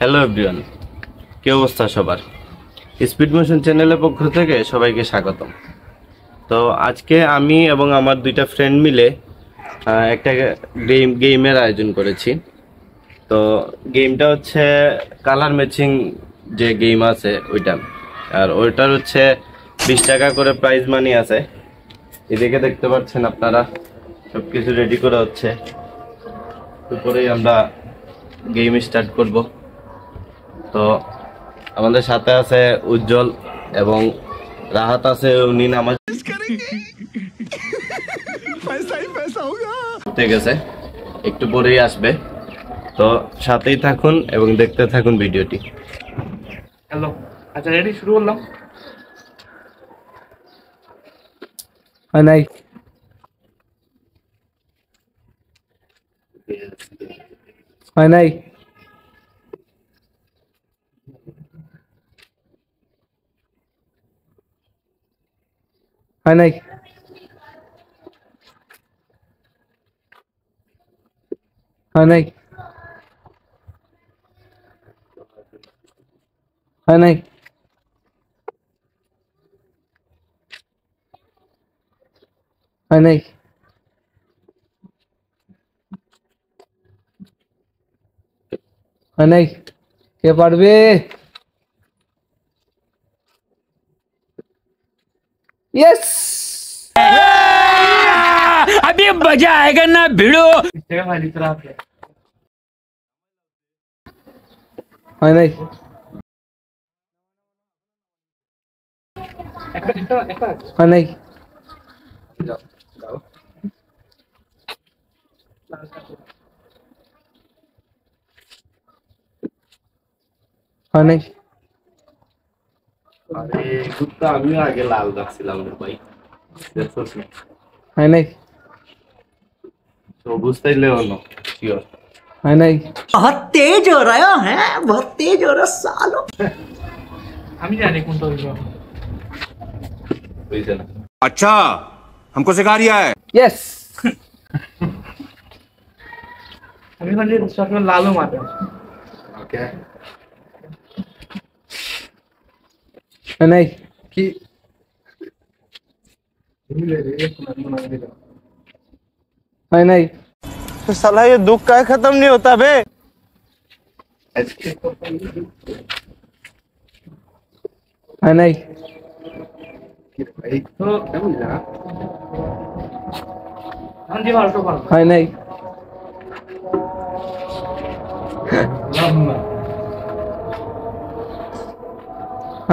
Hello everyone, কি অবস্থা সবার? স্পিড মোশন চ্যানেলের পক্ষ থেকে সবাইকে স্বাগতম। তো আজকে আমি এবং আমার দুইটা ফ্রেন্ড মিলে একটা গেমের আয়োজন করেছি। তো গেমটা হচ্ছে কালার ম্যাচিং, যে গেম আছে ওইটা, আর ওইটার হচ্ছে 20 টাকা করে প্রাইজ মানি আছে। এদিকে দেখতে পাচ্ছেন আপনারা সব কিছু রেডি করা হচ্ছে, তারপরেই আমরা গেম স্টার্ট করব। তো আমাদের সাথে আছে উজ্জ্বল এবং রাহাত আছে, উনি নামাজ ঠিক আছে একটু পরেই আসবে, তো সাথেই থাকুন এবং দেখতে থাকুন ভিডিওটি। হ্যালো, আচ্ছা রেডি, শুরু করলাম। নাই হয় নাই, হয় নাই, হয় নাই, হয় নাই, হয় নাই, হয় নাই, কে পারবে? यस, अभी मजा आएगा ना भिड़ो। হয় নাই, হয় নাই, হয় নাই। আরে কুত্তা, আমি আগে লাল রাখছিলাম রে ভাই, দেখছস না? হয় নাই, সবুজ তাইলে হলো সিওর। হয় নাই, বহুত তেজ हो रहा है, बहुत तेज हो रहा सालो। আমি জানি কোনটা হইলো, বুঝছ না? अच्छा हमको सिखा रिया है। यस, अभी वाले शॉट में लाल हो मारता। ओके, नहीं कि नहीं तो साला ये दुख का खत्म नहीं होता बे। नहीं तो नहीं,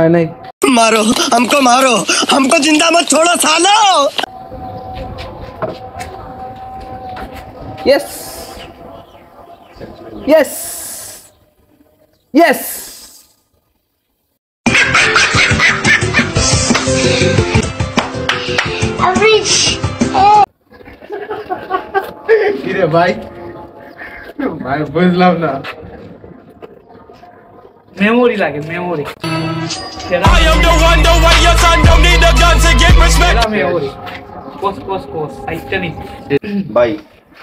है नहीं, मारो हमको, मारो हमको, जिंदा मत छोड़ो सालो। यस यस यस, अरे भाई भाई बुझलाम ना, मेमोरी लागे memory. I am the one, the one your son don't need a gun to get respect. Memory कोस कोस कोस আইটনি ভাই।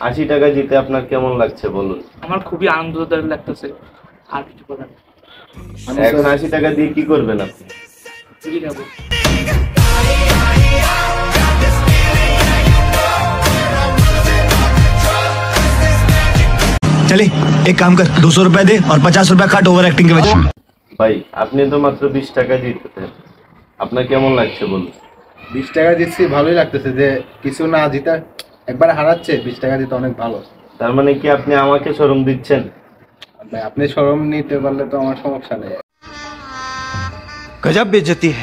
80 টাকা জিতে আপনার কেমন লাগছে বলুন? আমার খুবই আনন্দদায়ক লাগতেছে। আর কিছু বলেন, মানে 80 টাকা দিয়ে কি করবেন আপনি? কি করব? चले एक काम कर, 200 रुपए दे और 50 रुपए कट ओवर एक्टिंग के वजह। भाई आपने तो मात्र 20 টাকা জিতেছেন, আপনার কেমন লাগছে বলুন? 20 টাকা জিতছি ভালোই লাগতেছে, যে কিছু না জিতা একবার হারাচ্ছে 20 টাকা জিতে অনেক ভালো। তার মানে কি আপনি আমাকে শরম দিচ্ছেন? ভাই আপনি শরম নিতে পারলে তো আমার সমস্যা নেই। गजब बेइज्जती है।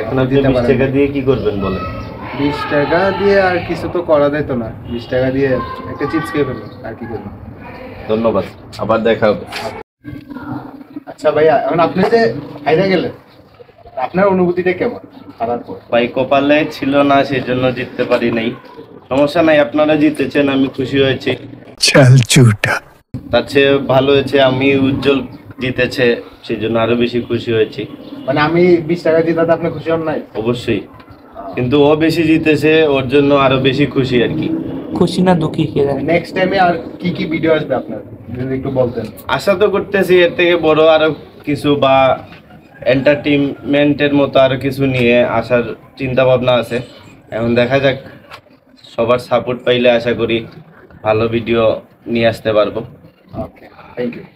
এখন আপনি 20 টাকা দিয়ে কি করবেন বলেন? 20 টাকা দিয়ে আর কিছু তো করা যেত না, 20 টাকা দিয়ে একটা চিপস খেয়ে ফেলুন, আর কি করব? ধন্যবাদ, আবার দেখা হবে। আচ্ছা ভাই, এখন আপনি যে আইরা গেলেন, আপনার অনুভূতিটা কেমন? খারাপ ভাই, কপালে ছিল না সেজন্য জিততে পারি নাই। সমস্যা নাই, আপনারা জিতেছেন আমি খুশি হয়েছি। চল ছোটা, তার চেয়ে ভালো হয়েছে আমি উজ্জ্বল জিতেছে সেজন্য আরো বেশি খুশি হয়েছি। মানে আমি 20 টাকা জিতাতে আপনি খুশি হন নাই? অবশ্যই, কিন্তু ও বেশি জিতেছে ওর জন্য আরো বেশি খুশি আর কি। খুশি না দুঃখী কে জানে? নেক্সট টাইমে আর কি কি ভিডিও আসবে আপনার? আশা তো করতেছি এর থেকে বড় আরো কিছু বা এন্টারটেইনমেন্টের মতো আরো কিছু নিয়ে আসার চিন্তা ভাবনা আছে। এখন দেখা যাক, সবার সাপোর্ট পাইলে আশা করি ভালো ভিডিও নিয়ে আসতে পারবো। Okay, thank you.